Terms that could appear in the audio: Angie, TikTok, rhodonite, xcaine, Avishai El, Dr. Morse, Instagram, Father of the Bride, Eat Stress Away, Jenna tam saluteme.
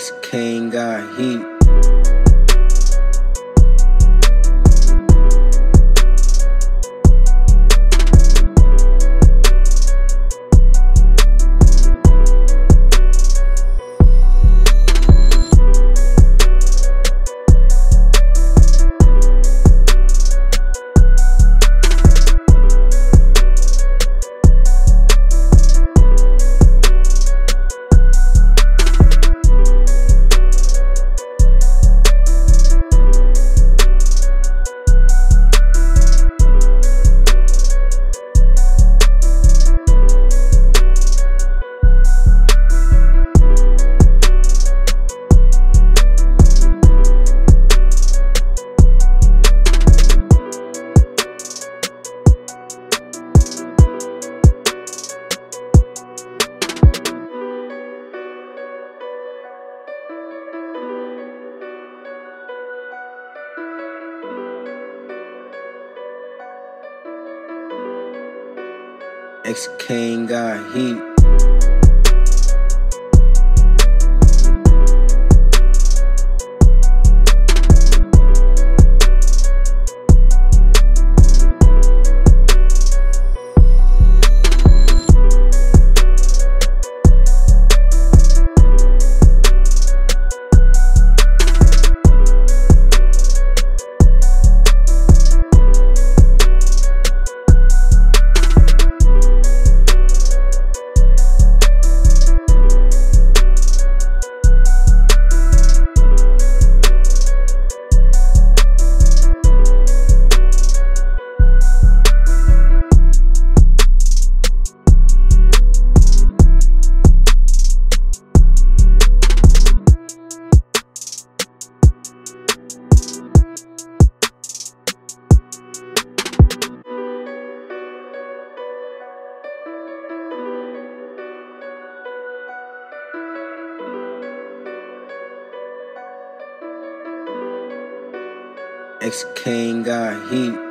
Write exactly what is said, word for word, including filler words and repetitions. Xcaine got heat. Xcaine got heat. Xcaine got heat.